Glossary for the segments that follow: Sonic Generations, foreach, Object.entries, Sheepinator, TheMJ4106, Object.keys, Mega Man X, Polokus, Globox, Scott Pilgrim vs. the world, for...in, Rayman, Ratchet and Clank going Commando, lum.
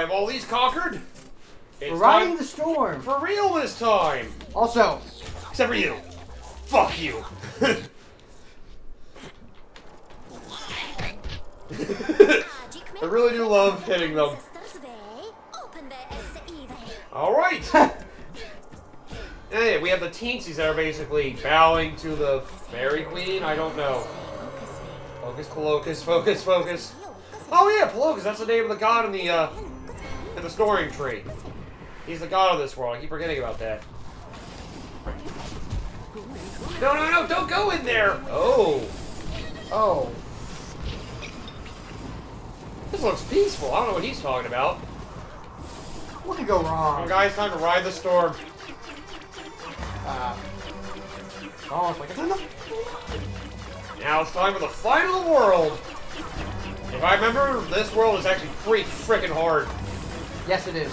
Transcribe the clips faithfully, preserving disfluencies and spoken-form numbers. I have all these conquered. It's We're riding the storm. For real this time. Also. Except for you. Fuck you. I really do love hitting them. Alright. Hey, we have the teensies that are basically bowing to the fairy queen. I don't know. Focus, Polokus, focus, focus. Oh yeah, Polokus, that's the name of the god in the, uh, in the snoring tree. He's the god of this world. I keep forgetting about that. No, no, no, don't go in there! Oh. Oh. This looks peaceful. I don't know what he's talking about. What could go wrong? Oh, guys, time to ride the storm. Uh, oh, it's like it's enough. Now it's time for the final world. If I remember, this world is actually pretty frickin' hard. Yes, it is.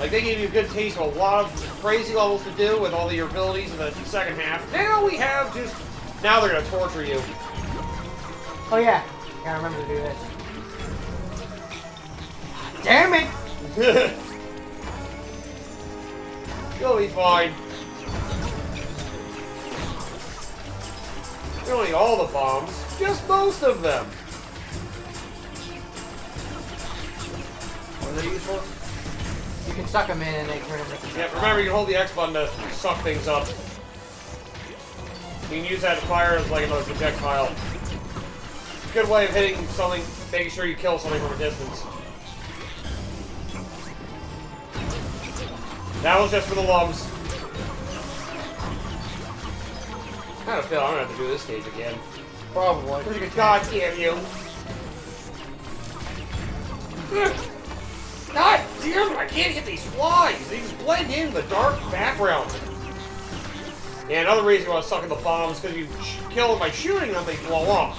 Like, they gave you a good taste of a lot of crazy levels to do with all of your abilities in the second half. Now we have just... Now they're gonna torture you. Oh, yeah. Gotta remember to do this. Damn it! You'll be fine. We don't need all the bombs, just most of them. What are they used for? You can suck them in and they turn them into... Yeah, remember you can hold the X button to suck things up. You can use that to fire as like another projectile. It's a good way of hitting something, making sure you kill something from a distance. That was just for the lums. I kind of feel I'm gonna have to do this stage again. Probably. God damn you! God damn! I can't get these flies. They just blend in the dark background. Yeah, another reason why I was sucking the bombs because you kill them by shooting them, they blow up.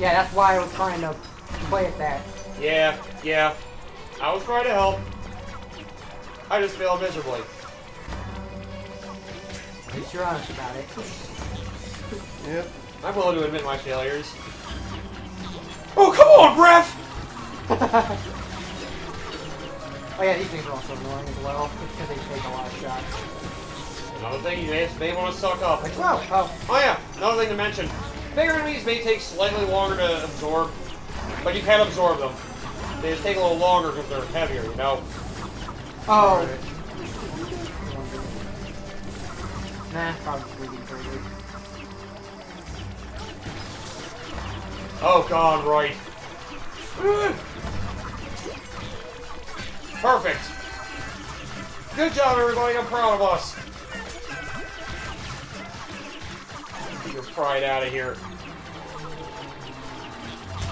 Yeah, that's why I was trying to play it that. Yeah, yeah. I was trying to help. I just failed miserably. At least you're honest about it. Yep. I'm willing to admit my failures. Oh, come on, ref! Oh yeah, these things are also annoying as well, because they take a lot of shots. Another thing you may, may want to suck up. Like, oh, oh. Oh yeah, another thing to mention. Bigger enemies may take slightly longer to absorb, but you can absorb them. They just take a little longer because they're heavier, you know? Oh. Right. Nah, probably be pretty. Oh, God, right. Perfect. Good job, everybody. I'm proud of us. Get your pride out of here.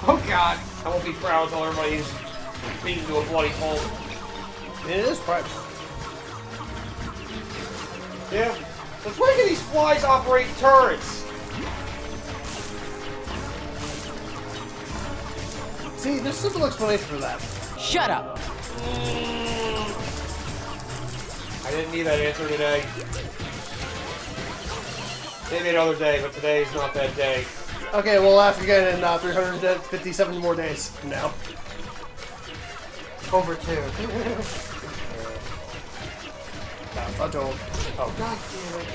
Oh, God. I won't be proud until everybody's beaten to a bloody pulp. It is private. Yeah. Let's why do these flies operate turrets? See, there's simple explanation for that. Shut up! Mm. I didn't need that answer today. Maybe another day, but today's not that day. Okay, we'll laugh again in uh, three hundred fifty-seven more days from now. Over two. uh, adult. Oh, God damn it.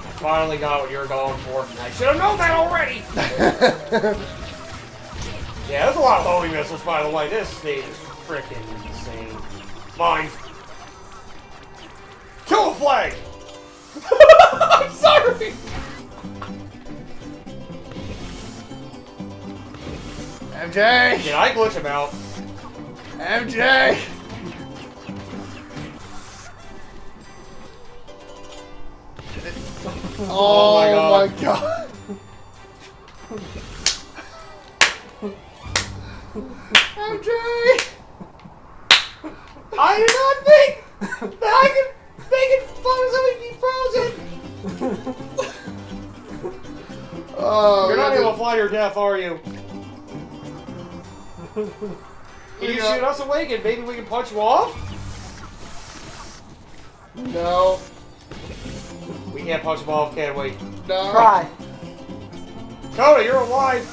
I finally got what you were going for. I should have known that already! Yeah, there's a lot of homing missiles, by the way. This thing is freaking insane. Mine. Kill the flag! I'm sorry! M J! Did I glitch him out? M J! oh, oh my god. My god. M J! I did not think that I could make it fun of somebody frozen! Oh, you're not able to fly your death, are you? Can you yeah. shoot us awake and maybe we can punch you off? No. We can't punch him off, can we? No. Try. Cody, you're alive!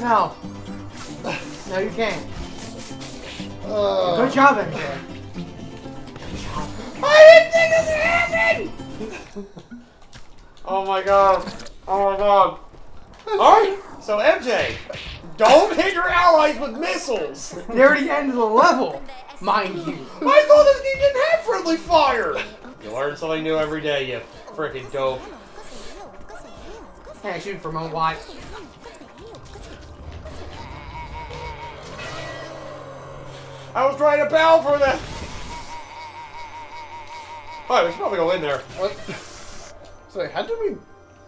No. No, you can't. Uh, Good job, Andrew. Good job. I didn't think this would happen! Oh my god. Oh my god. Alright, so M J, don't hit your allies with missiles! Near the end of the level, mind you. I thought this game didn't have friendly fire! You learn something new every day, you freaking dope. Can't shoot from a wide. I was trying to bow for that! Alright, we should probably go in there. What? So, how did we...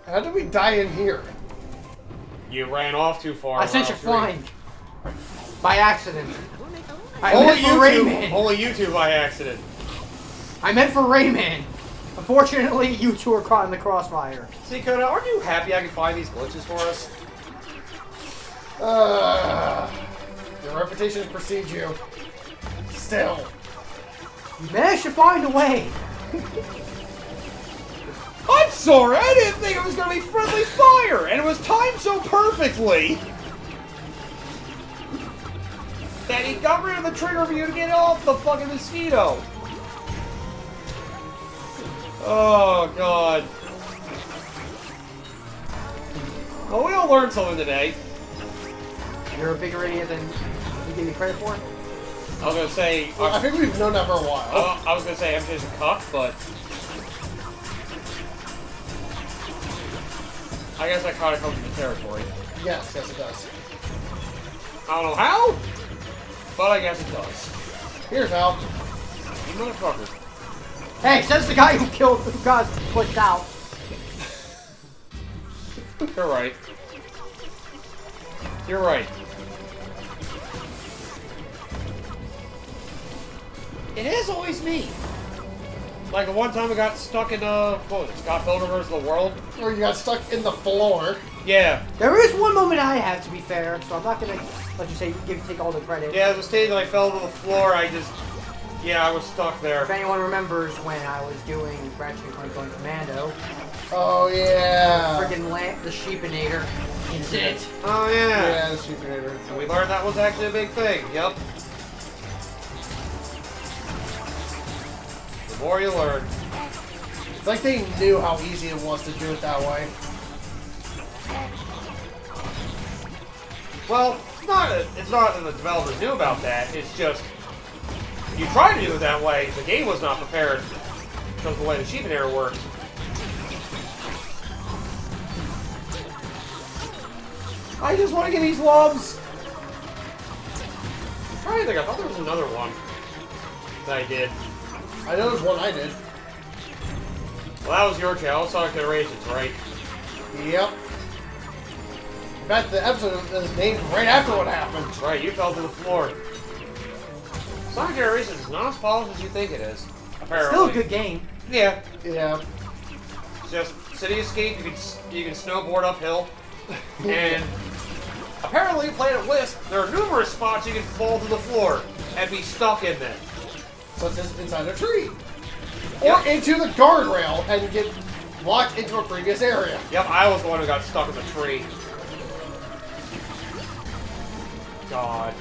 How did we die in here? You ran off too far. I sent you flying. By accident. I only meant for Rayman. Only you two by accident. I meant for Rayman. Unfortunately, you two are caught in the crossfire. See, Coda, aren't you happy I can find these glitches for us? Uh, your reputation has preceded you. Still. You managed to find a way. I'm sorry, I didn't think it was going to be friendly fire, and it was timed so perfectly that he got rid of the trigger for you to get off the fucking mosquito. Oh, God. Well, we all learned something today. You're a bigger idiot than you give me credit for? I was going to say... Well, I think we've known that for a while. Uh, I was going to say M J's a cock, but... I guess that kind of comes with the territory. Yes, yes it does. I don't know how, but I guess it does. Here's how. You motherfucker. Hey, says the guy who killed, who got pushed out. You're right. You're right. It is always me. Like, one time I got stuck in, uh, what was it, Scott Pilgrim versus the World? Or you got stuck in the floor. Yeah. There is one moment I have, to be fair, so I'm not gonna let you say, give take all the credit. Yeah, the stage that I fell to the floor, I just, yeah, I was stuck there. If anyone remembers when I was doing Ratchet and Clank going Commando. Oh, yeah. Friggin' lamp, the Sheepinator. It's it. Oh, yeah. Yeah, the Sheepinator. And we learned that was actually a big thing, yep. The more you learn. It's like they knew how easy it was to do it that way. Well, it's not, a, it's not that the developers knew about that, it's just you try to do it that way, the game was not prepared because of the way the Sheepinator works. I just want to get these lobs! I'm trying to think, I thought there was another one that I did. I know there's one I did. Well, that was your channel, Sonic Generations, right? Yep. In fact, the episode is named right after what happened. Right, you fell to the floor. Sonic Generations is not as polished as you think it is. Apparently. Still a good game. Yeah. Yeah. Just city escape. You can you can snowboard uphill, and apparently, playing at Wisp, there are numerous spots you can fall to the floor and be stuck in them. So it's just inside a tree. Or yep. Into the guardrail and get locked into a previous area. Yep, I was the one who got stuck in the tree. God.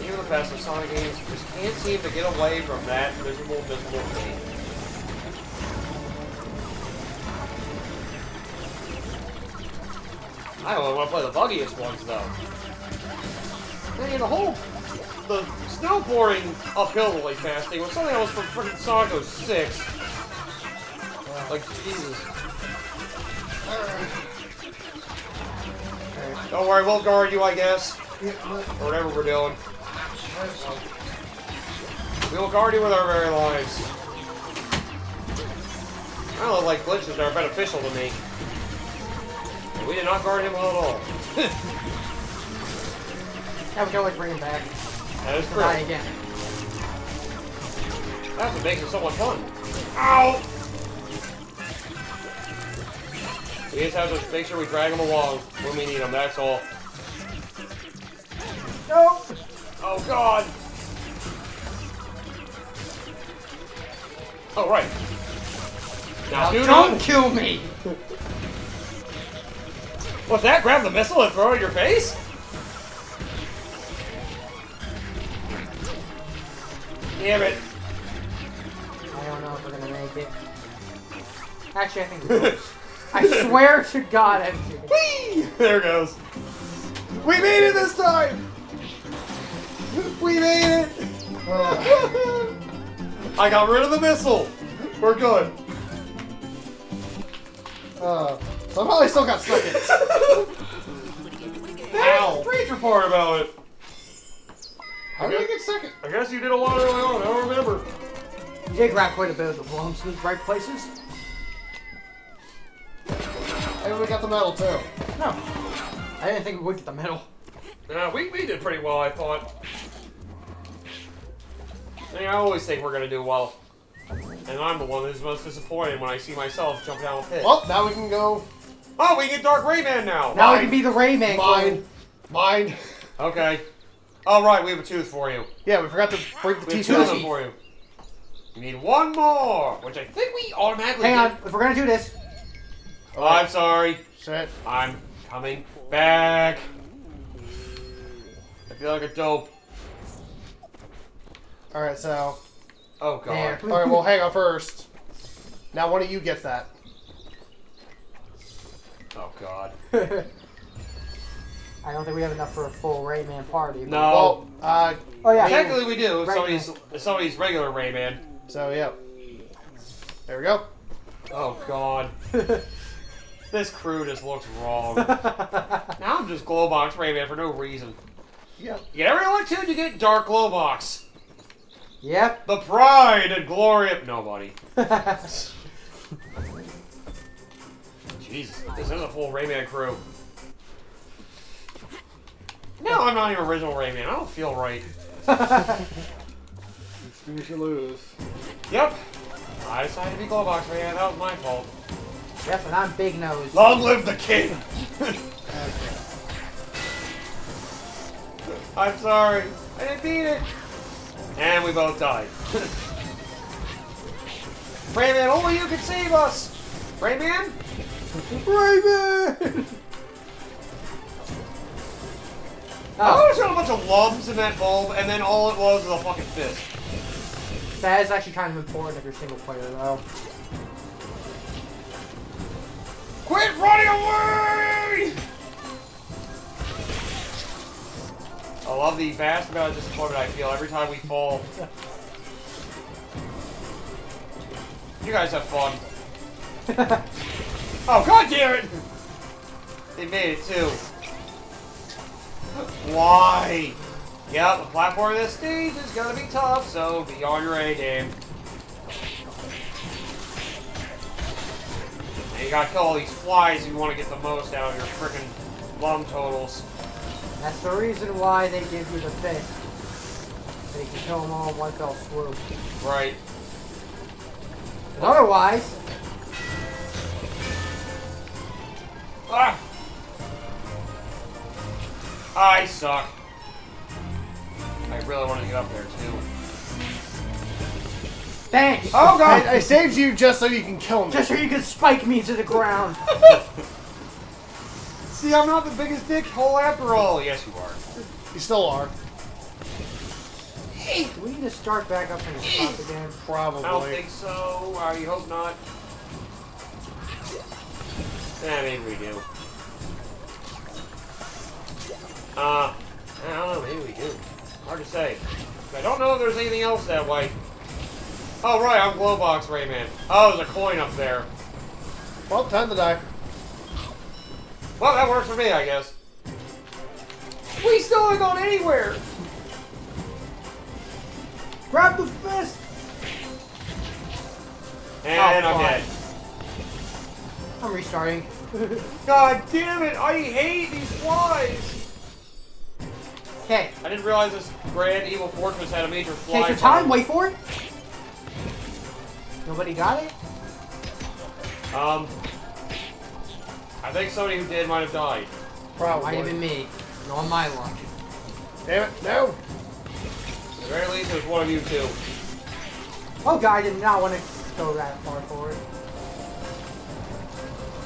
Even the best of Sonic games just can't seem to get away from that miserable, miserable thing. I only want to play the buggiest ones, though. Hey, the whole... The snowboarding uphill really fast thing was something else from freaking Sonic oh six. Wow. Like, Jesus. Alright. Right. Don't worry, we'll guard you, I guess. Yeah, or whatever we're doing. We will guard you with our very lives. I don't know, like, glitches are beneficial to me. And we did not guard him well at all. Yeah, we can always bring him back. That is true. Again. That's what makes it so much fun. Ow! We just have to make sure we drag them along when we need them, that's all. Nope! Oh, God! Oh, right. Now, now don't kill me! What's that? Grab the missile and throw it in your face? Damn it. I don't know if we're gonna make it. Actually, I think we will. I swear to God, I'm kidding. Whee! There it goes. We made it this time! We made it! Oh. I got rid of the missile! We're good. Uh, somehow I still got stuck in it. There's a preacher part about it. How did I get second? I guess you did a lot early on. I don't remember. You did grab quite a bit of the blooms in the right places. And we got the medal, too. No. I didn't think we would get the medal. Yeah, we, we did pretty well, I thought. I mean, I always think we're going to do well. And I'm the one who's most disappointed when I see myself jumping out of a pit. Well, now we can go... Oh, we get Dark Rayman now! Now Mine. we can be the Rayman. Mine. Mine. Mine. Okay. Oh, right, we have a tooth for you. Yeah, we forgot to bring the teeth out for you. You need one more, which I think we automatically Hang get. on, if we're going to do this... Oh, right. I'm sorry. Shit. I'm coming back. I feel like a dope. Alright, so... Oh, God. Alright, well, hang on first. Now, why don't you get that? Oh, God. I don't think we have enough for a full Rayman party. No. Well, uh, oh, yeah. Technically, we do. Somebody's, somebody's regular Rayman. So, yeah. There we go. Oh, God. This crew just looks wrong. Now I'm just Globox Rayman for no reason. Yeah. You never know what tune you get Dark Globox. Yep. The pride and glory of nobody. Jesus, this is a full Rayman crew. No, I'm not even original Rayman. I don't feel right. Excuse you lose. Yep. I decided to be Globox Rayman. That was my fault. Yep, and I'm Big Nose. Long live the king! Okay. I'm sorry. I didn't mean it. And we both died. Rayman, only you can save us! Rayman? Rayman! Oh. I was showing a bunch of lumps in that bulb, and then all it was was a fucking fist. That is actually kind of important if you're single player, though. Quit running away! I love the vast amount of disappointment I feel every time we fall. You guys have fun. Oh, God damn it! They made it too. Why? Yeah, the platform of this stage is gonna be tough, so be on your A game. And you gotta kill all these flies if you want to get the most out of your frickin' lum totals. That's the reason why they give you the fist. So you can kill them all in one fell swoop. Right. But otherwise... Ah! I suck. I really wanted to get up there, too. Thanks! Oh, God! I, I saved you just so you can kill me. Just so you can spike me to the ground. See, I'm not the biggest dickhole after all. Yes, you are. You still are. Hey. Do we need to start back up from the top again? Probably. I don't think so. I hope not. Yeah, maybe we do. Uh, I don't know. Maybe we do. Hard to say. I don't know if there's anything else that way. Oh, right. I'm Globox Rayman. Oh, there's a coin up there. Well, time to die. Well, that works for me, I guess. We still ain't going anywhere! Grab the fist! And oh, I'm dead. I'm restarting. God damn it! I hate these flies! Okay. I didn't realize this grand evil fortress had a major fly. Take your time, wait for it! Nobody got it? Um... I think somebody who did might have died. Probably. Might have been me. No, on my luck. Damn it, no! At the very least, there's one of you two. Oh, God, I did not want to go that far forward.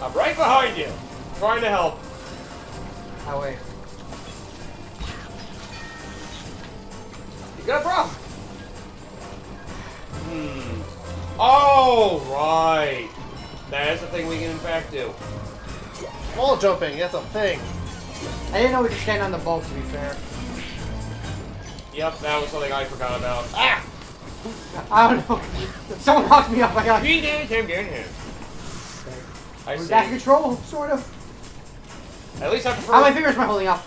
I'm right behind you. I'm trying to help. That way. You got a problem. Hmm. Oh, right. That is a thing we can in fact do. Wall jumping, that's a thing. I didn't know we could stand on the ball, to be fair. Yep, that was something I forgot about. Ah! I don't know. Someone knocked me off. I got him. Okay. I see. Back control, sort of. At least I prefer. How many fingers am I holding up?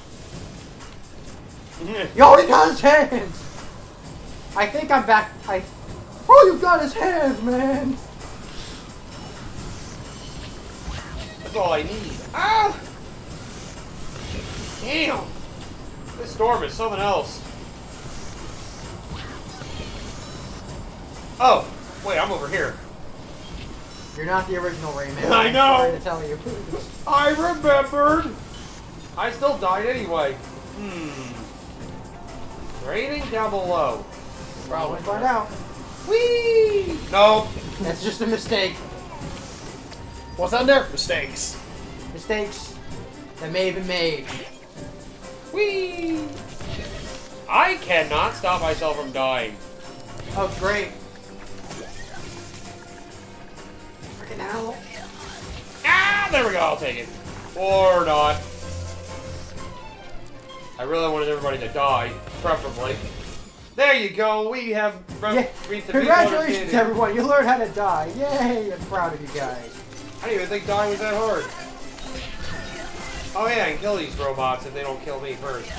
He already got his hands! I think I'm back. I. Oh, you got his hands, man! That's all I need. Ah! Damn! This storm is something else. Oh, wait, I'm over here. You're not the original Rayman. I know! I'm sorry to tell you. I remembered! I still died anyway. Hmm. Rating down below. Probably we'll find out. Whee! No. That's just a mistake. What's on there? Mistakes. Mistakes that may have been made. Whee! I cannot stop myself from dying. Oh, great. Now. Ah, there we go, I'll take it. Or not. I really wanted everybody to die, preferably. There you go, we have yeah. reached the Congratulations, everyone, you learned how to die. Yay, I'm proud of you guys. I didn't even think dying was that hard. Oh yeah, I can kill these robots if they don't kill me first.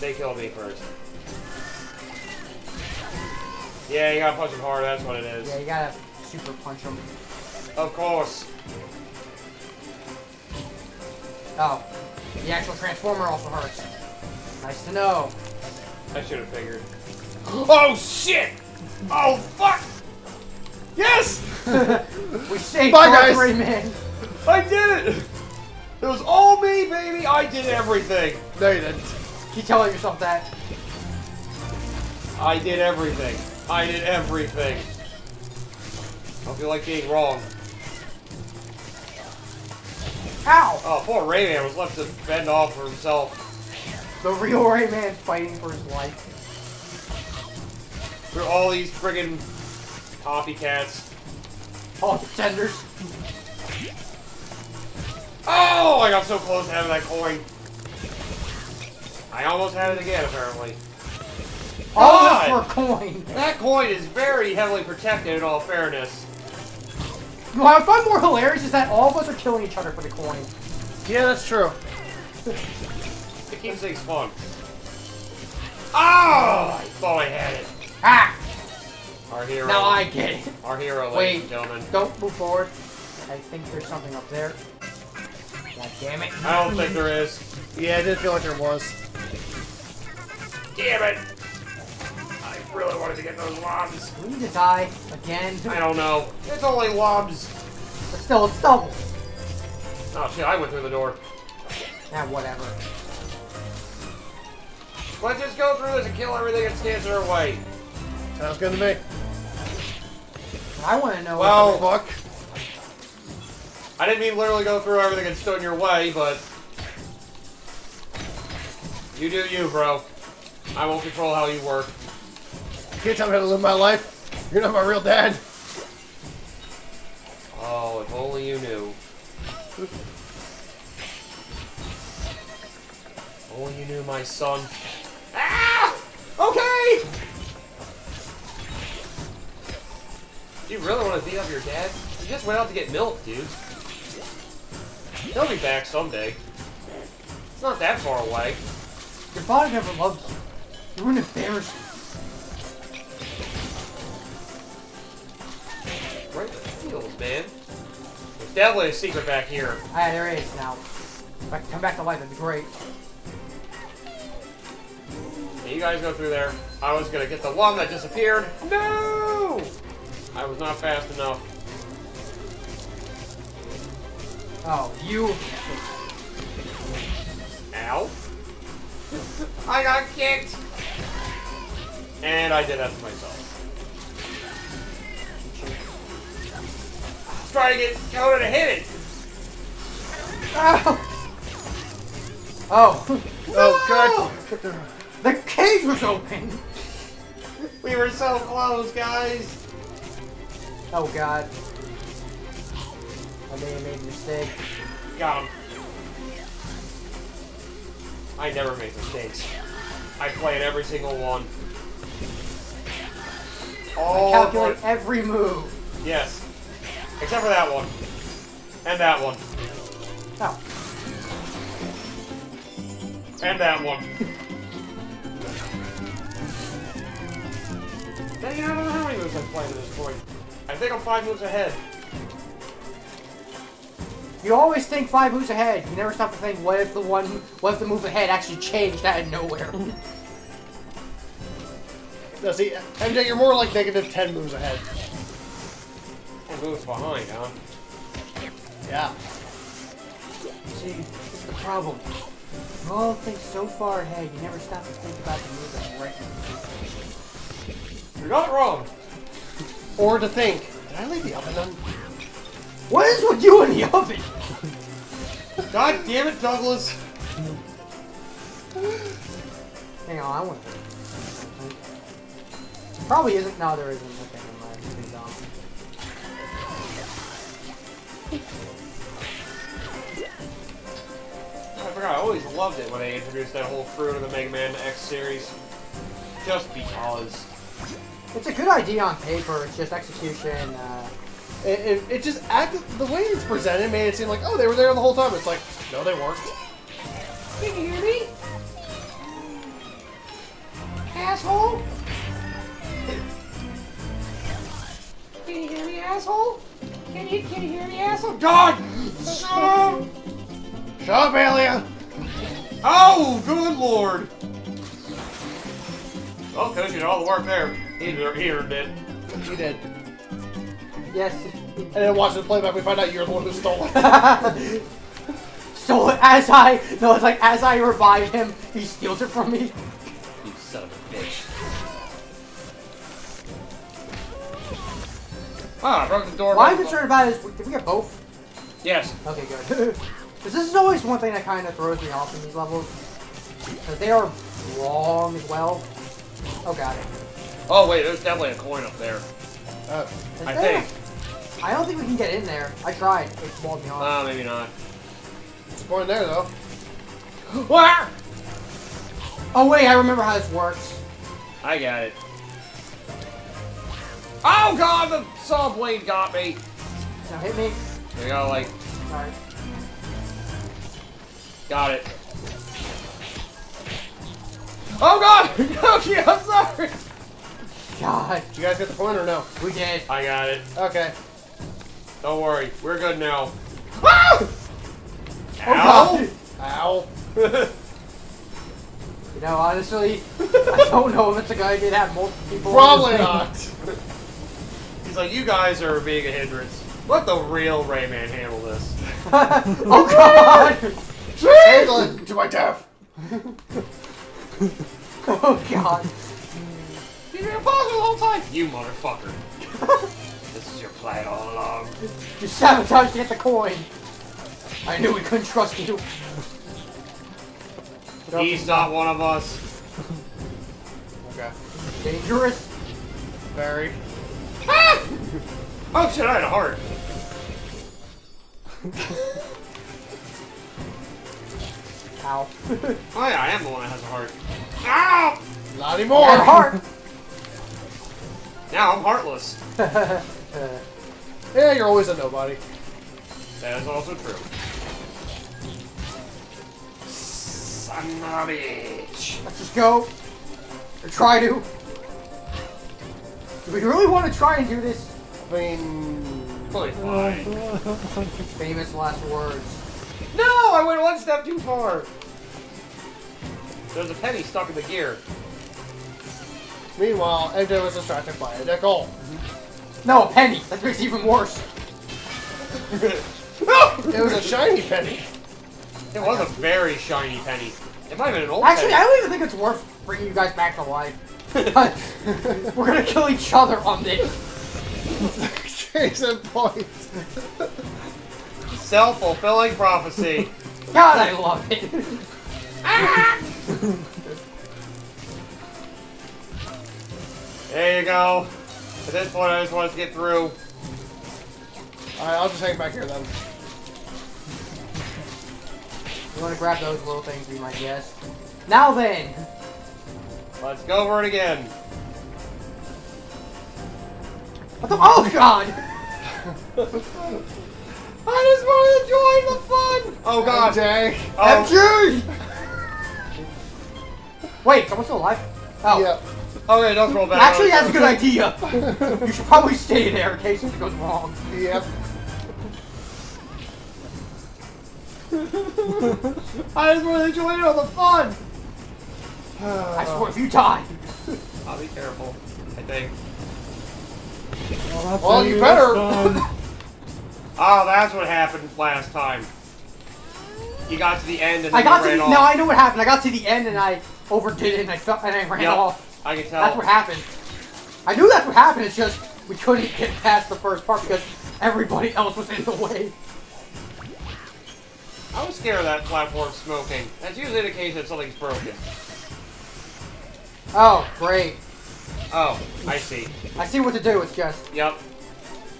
They kill me first. Yeah, you gotta punch them hard, that's what it is. Yeah, you gotta super punch them. Of course. Oh. The actual transformer also hurts. Nice to know. I should have figured. Oh, shit! Oh, fuck! Yes! We saved Rayman. I did it! It was all me, baby! I did everything! No, you didn't. Keep telling yourself that. I did everything. I did everything. I don't feel like being wrong. Ow! Oh, poor Rayman was left to fend off for himself. The real Rayman's fighting for his life. Through all these friggin' copycats. All pretenders. Oh, I got so close to having that coin. I almost had it again, apparently. All this for a coin. That coin is very heavily protected, in all fairness. What I find more hilarious is that all of us are killing each other for the coin. Yeah, that's true. It keeps things fun. Oh! I thought I had it. Ah! Our hero. Now I get it. Our hero, ladies and gentlemen. Don't move forward. I think there's something up there. God damn it. I don't think there is. Yeah, I did feel like there was. Damn it! I really wanted to get those lobs. We need to die again. I don't know. It's only lobs. But still, it's double. Oh shit! I went through the door. Nah, whatever. Let's just go through this and kill everything that stands in our way. Sounds good to me. I want to know. Well, what the fuck. I didn't mean literally go through everything that stood in your way, but you do you, bro. I won't control how you work. You can't tell me how to live my life. You're not my real dad. Oh, if only you knew. If only you knew, my son. Ah! Okay! Do you really want to beat up your dad? You just went out to get milk, dude. He'll be back someday. It's not that far away. Your father never loved you. You were an embarrassment. Right in the field, man. There's definitely a secret back here. Ah, there is now. If I can come back to life, that'd be great. Hey, you guys go through there. I was gonna get the one that disappeared. No! I was not fast enough. Oh, you. Ow. I got kicked! And I did that to myself. I was trying to get Coda to hit it! Ow! Oh! No! Oh god! The cage was open! We were so close, guys! Oh god. I may have made a mistake. Got him. I never make mistakes. I played every single one. All I calculate every move. Yes. Except for that one. And that one. Oh. And that one. Then you don't know how many moves I've played at this point. I think I'm five moves ahead. You always think five moves ahead. You never stop to think, what if the one, what if the move ahead actually changed out of nowhere? No, see, M J, you're more like negative ten moves ahead. ten moves behind, huh? Yeah. See, this is the problem. You all think so far ahead, you never stop to think about the move that's right now. You're not wrong. Or to think, did I leave the oven on? What is with you in the oven? God damn it, Douglas. Hang on, I want to. Probably isn't. No, there isn't. Okay, never mind. It's been dumb. I forgot, I always loved it when they introduced that whole crew to the Mega Man X series. Just because. It's a good idea on paper, it's just execution. Uh... It, it, it just acted. The way it's presented made it seem like, oh, they were there the whole time. It's like, no, they weren't. Can you hear me? Asshole? Can you hear me, asshole? Can you can you hear me, asshole? God! Shut up! Shut up, Alia! Oh, good lord! Well, Coach did all the work there. He did. did. He did. Yes. And then watching the playback, we find out you're the one who stole it. Stole it as I no, it's like as I revive him, he steals it from me. You son of a bitch. Ah, I broke the door. Why I'm concerned about is, did we get both? Yes. Okay, good. Because this is always one thing that kind of throws me off in these levels. Because they are wrong as well. Oh, got it. Oh, wait, there's definitely a coin up there. Uh, I there? think. I don't think we can get in there. I tried. It walled me off. Ah, uh, maybe not. There's a coin there, though. Oh, wait, I remember how this works. I got it. Oh god, the saw blade got me! Now hit me. We gotta like... Sorry. Got it. Oh god! Yoki, I'm sorry! God. Did you guys get the point or no? We did. I got it. Okay. Don't worry, we're good now. Ah! Ow! Oh god. Ow. You know, honestly, I don't know if it's a good idea to have multiple people. Probably not. He's like, you guys are being a hindrance. Let the real Rayman handle this. Oh god! Handle it to my death! Oh god. You've been a boss the whole time! You motherfucker. This is your plan all along. You sabotaged to get the coin! I knew we couldn't trust you. He's not one of us. Okay. Dangerous? Very. Ah! Oh shit, I had a heart. Ow. Oh yeah, I am the one that has a heart. Ow! Not anymore! I had a heart! Now I'm heartless. Yeah, you're always a nobody. That is also true. Son of a bitch. Let's just go. Or try to. Do we really want to try and do this? I mean... Probably fine. Famous last words. No! I went one step too far! There's a penny stuck in the gear. Meanwhile, M J was distracted by a deck hole. No, a penny! That makes it even worse. It was a shiny penny. It was a very shiny penny. It might have been an old Actually, penny. I don't even think it's worth bringing you guys back to life. We're gonna kill each other on this. Case in point. self-fulfilling prophecy. God, I love it. Ah! There you go. At this point, I just want us to get through. Alright, I'll just hang back here then. You want to grab those little things, we might guess. Now then! Let's go over it again. What the? Oh god! I just want to enjoy the fun! Oh god! M J! Oh. M J! Wait, someone's still alive? Oh. Yeah. Okay, don't roll back. Actually, that's a good idea. You should probably stay there in case something goes wrong. Yep. I just want to enjoy all the fun. I swear, if you die, I'll be careful. I think. Well, well you better. Ah, oh, that's what happened last time. You got to the end and I got you to ran the, off. No, I know what happened. I got to the end and I overdid it and I fell and I ran yep. off. I can tell. That's what happened. I knew that's what happened, it's just we couldn't get past the first part because everybody else was in the way. I was scared of that platform smoking. That's usually the case that something's broken. Oh, great. Oh, I see. I see what to do, it's just... Yep.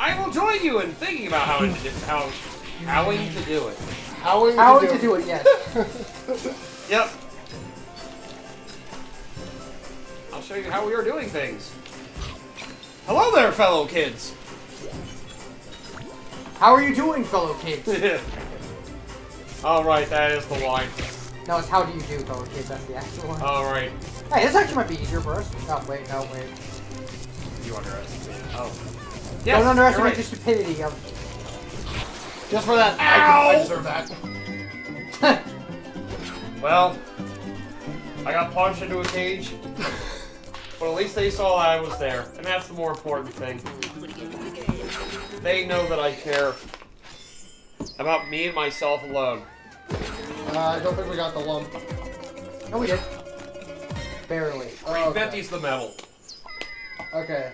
I will join you in thinking about how to do, how, howing to do it. Howing how to, to do it, yes. Yep. I'll show you how we are doing things. Hello there, fellow kids. How are you doing, fellow kids? All right, that is the line. No, it's how do you do, fellow kids. That's the actual one. All right. Hey, this actually might be easier for us. Oh, wait, no, wait. You underestimated. Oh. Yes, don't underestimate right. the stupidity of... Just for that. Ow! I deserve that. Well, I got punched into a cage. But at least they saw I was there, and that's the more important thing. They know that I care about me and myself alone. Uh, I don't think we got the lump. No, we did. Barely. We've emptied the metal. Okay.